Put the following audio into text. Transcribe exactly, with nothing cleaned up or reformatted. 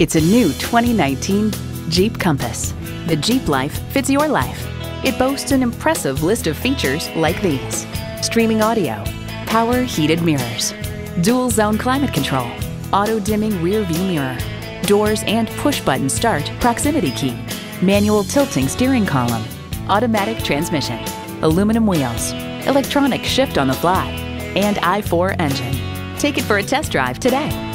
It's a new twenty nineteen Jeep Compass. The Jeep life fits your life. It boasts an impressive list of features like these: streaming audio, power heated mirrors, dual zone climate control, auto dimming rear view mirror, doors and push button start proximity key, manual tilting steering column, automatic transmission, aluminum wheels, electronic shift on the fly, and I four engine. Take it for a test drive today.